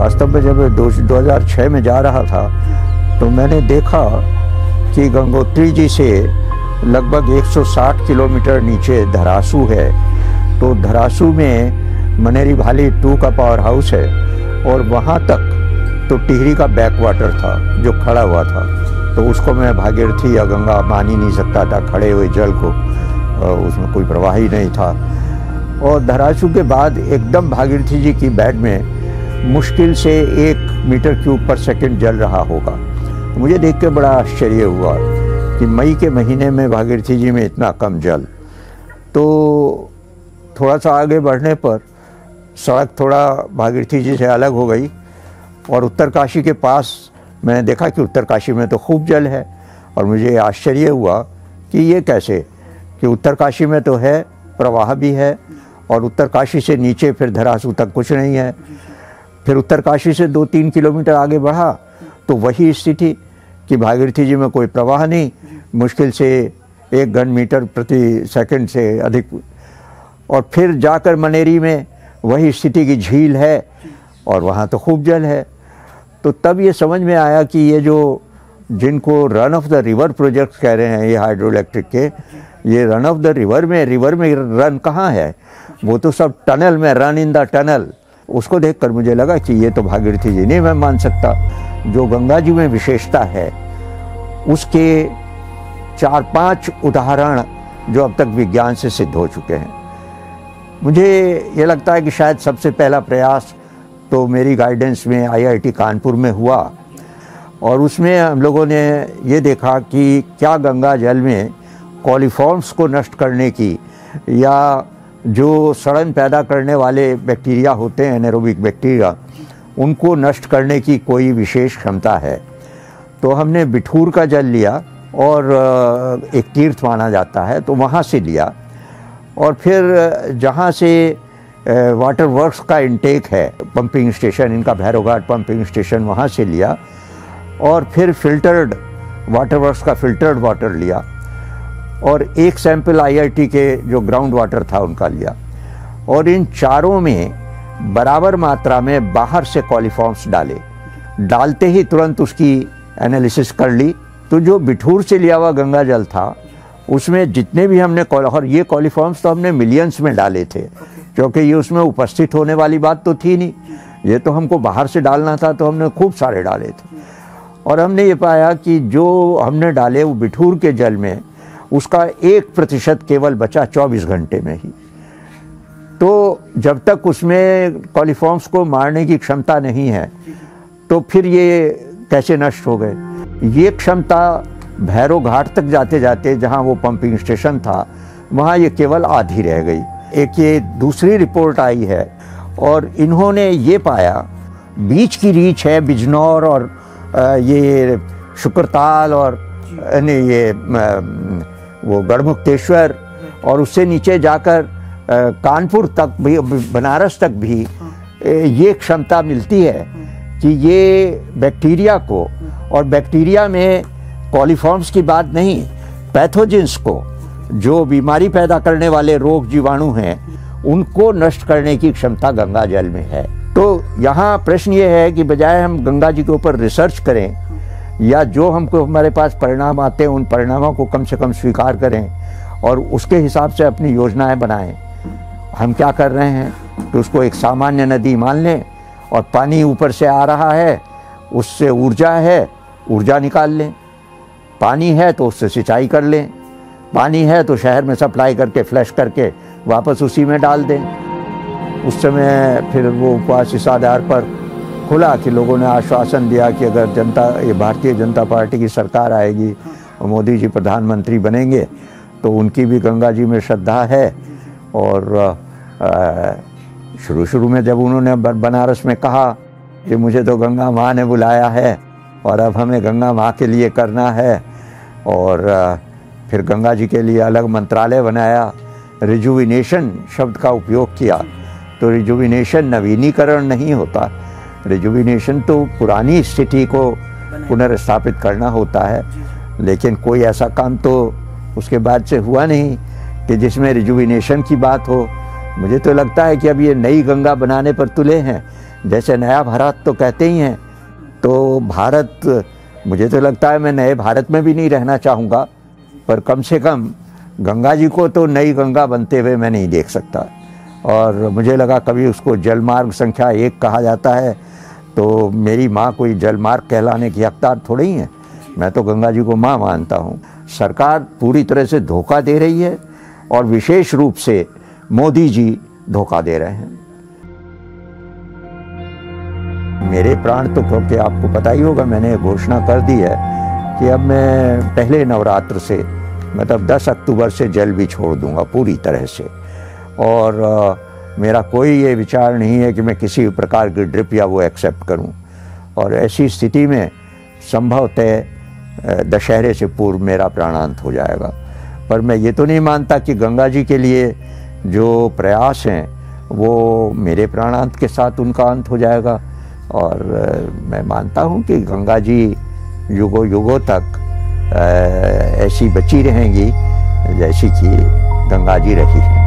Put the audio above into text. वास्तव में जब 2006 में जा रहा था तो मैंने देखा कि गंगोत्री जी से लगभग 160 किलोमीटर नीचे धरासू है। तो धरासू में मनेरी भाली 2 का पावर हाउस है और वहाँ तक तो टिहरी का बैक वाटर था जो खड़ा हुआ था, तो उसको मैं भागीरथी या गंगा मान ही नहीं सकता था, खड़े हुए जल को, उसमें कोई प्रवाह ही नहीं था। और धरासू के बाद एकदम भागीरथी जी की बेड में मुश्किल से 1 मीटर क्यूब पर सेकंड जल रहा होगा। मुझे देख के बड़ा आश्चर्य हुआ कि मई के महीने में भागीरथी जी में इतना कम जल। तो थोड़ा सा आगे बढ़ने पर सड़क थोड़ा भागीरथी जी से अलग हो गई और उत्तरकाशी के पास मैंने देखा कि उत्तरकाशी में तो खूब जल है और मुझे आश्चर्य हुआ कि ये कैसे कि उत्तरकाशी में तो है, प्रवाह भी है, और उत्तरकाशी से नीचे फिर धरासू तक कुछ नहीं है। फिर उत्तरकाशी से 2-3 किलोमीटर आगे बढ़ा तो वही स्थिति कि भागीरथी जी में कोई प्रवाह नहीं, मुश्किल से 1 घन मीटर प्रति सेकंड से अधिक। और फिर जाकर मनेरी में वही स्थिति की झील है और वहाँ तो खूब जल है। तो तब ये समझ में आया कि ये जो जिनको run of the river projects कह रहे हैं, ये हाइड्रो इलेक्ट्रिक के, ये रन ऑफ द रिवर में रन कहाँ है, वो तो सब टनल में, रन इन द टनल। उसको देखकर मुझे लगा कि ये तो भागीरथी जी नहीं मैं मान सकता। जो गंगा जी में विशेषता है उसके 4-5 उदाहरण जो अब तक विज्ञान से सिद्ध हो चुके हैं। मुझे ये लगता है कि शायद सबसे पहला प्रयास तो मेरी गाइडेंस में IIT कानपुर में हुआ और उसमें हम लोगों ने ये देखा कि क्या गंगा जल में कॉलिफॉर्म्स को नष्ट करने की या जो सड़न पैदा करने वाले बैक्टीरिया होते हैं, एनारोबिक बैक्टीरिया, उनको नष्ट करने की कोई विशेष क्षमता है। तो हमने बिठूर का जल लिया और एक तीर्थ माना जाता है तो वहाँ से लिया, और फिर जहाँ से वाटर वर्क्स का इनटेक है, पंपिंग स्टेशन इनका, भैरोघाट पंपिंग स्टेशन, वहाँ से लिया, और फिर फिल्टर्ड वाटर वर्क्स का फिल्टर्ड वाटर लिया, और एक सैंपल IIT के जो ग्राउंड वाटर था उनका लिया। और इन चारों में बराबर मात्रा में बाहर से कॉलिफॉर्म्स डालते ही तुरंत उसकी एनालिसिस कर ली। तो जो बिठूर से लिया हुआ गंगा जल था उसमें जितने भी हमने और ये कॉलिफॉर्म्स तो हमने मिलियंस में डाले थे क्योंकि ये उसमें उपस्थित होने वाली बात तो थी नहीं, ये तो हमको बाहर से डालना था, तो हमने खूब सारे डाले थे। और हमने ये पाया कि जो हमने डाले वो बिठूर के जल में उसका 1% केवल बचा 24 घंटे में ही। तो जब तक उसमें कॉलिफॉर्म्स को मारने की क्षमता नहीं है तो फिर ये कैसे नष्ट हो गए। ये क्षमता भैरो घाट तक जाते जाते जहाँ वो पंपिंग स्टेशन था वहाँ ये केवल आधी रह गई। एक ये दूसरी रिपोर्ट आई है और इन्होंने ये पाया, बीच की रीच है बिजनौर और ये शुक्रताल और नहीं ये वो गढ़मुक्तेश्वर, और उससे नीचे जाकर कानपुर तक भी, बनारस तक भी ये क्षमता मिलती है कि ये बैक्टीरिया को, और बैक्टीरिया में कॉलिफॉर्म्स की बात नहीं, पैथोजेंस को, जो बीमारी पैदा करने वाले रोग जीवाणु हैं, उनको नष्ट करने की क्षमता गंगा जल में है। तो यहाँ प्रश्न ये है कि बजाय हम गंगा जी के ऊपर रिसर्च करें या जो हमको हमारे पास परिणाम आते हैं उन परिणामों को कम से कम स्वीकार करें और उसके हिसाब से अपनी योजनाएं बनाएं, हम क्या कर रहे हैं कि तो उसको एक सामान्य नदी मान लें और पानी ऊपर से आ रहा है उससे ऊर्जा है, ऊर्जा निकाल लें, पानी है तो उससे सिंचाई कर लें, पानी है तो शहर में सप्लाई करके फ्लश करके वापस उसी में डाल दें। उस समय फिर वो उपवास इस आधार पर खुला कि लोगों ने आश्वासन दिया कि अगर जनता, ये भारतीय जनता पार्टी की सरकार आएगी और मोदी जी प्रधानमंत्री बनेंगे तो उनकी भी गंगा जी में श्रद्धा है। और शुरू में जब उन्होंने बनारस में कहा कि मुझे तो गंगा माँ ने बुलाया है और अब हमें गंगा माँ के लिए करना है, और फिर गंगा जी के लिए अलग मंत्रालय बनाया, रिजुविनेशन शब्द का उपयोग किया। तो रिजुविनेशन नवीनीकरण नहीं होता, रिजुविनेशन तो पुरानी स्थिति को पुनर्स्थापित करना होता है, लेकिन कोई ऐसा काम तो उसके बाद से हुआ नहीं कि जिसमें रिजुविनेशन की बात हो। मुझे तो लगता है कि अब ये नई गंगा बनाने पर तुले हैं जैसे नया भारत तो कहते ही हैं। तो भारत, मुझे तो लगता है मैं नए भारत में भी नहीं रहना चाहूँगा, पर कम से कम गंगा जी को तो नई गंगा बनते हुए मैं नहीं देख सकता। और मुझे लगा कभी उसको जलमार्ग संख्या 1 कहा जाता है, तो मेरी माँ कोई जलमार्ग कहलाने की हकदार थोड़ी ही है। मैं तो गंगा जी को माँ मानता हूँ। सरकार पूरी तरह से धोखा दे रही है और विशेष रूप से मोदी जी धोखा दे रहे हैं। मेरे प्राण तो क्योंकि आपको पता ही होगा, मैंने घोषणा कर दी है कि अब मैं पहले नवरात्र से, मतलब 10 अक्टूबर से, जल भी छोड़ दूंगा पूरी तरह से। और मेरा कोई ये विचार नहीं है कि मैं किसी प्रकार की ड्रिप या वो एक्सेप्ट करूं। और ऐसी स्थिति में संभवतः दशहरे से पूर्व मेरा प्राणांत हो जाएगा। पर मैं ये तो नहीं मानता कि गंगा जी के लिए जो प्रयास हैं वो मेरे प्राणांत के साथ उनका अंत हो जाएगा। और मैं मानता हूँ कि गंगा जी युगों युगों तक ऐसी बची रहेंगी जैसी कि गंगा जी रही है।